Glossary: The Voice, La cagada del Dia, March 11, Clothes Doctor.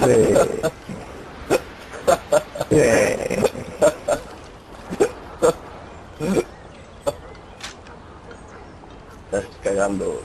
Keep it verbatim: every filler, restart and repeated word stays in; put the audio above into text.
Estás cagando.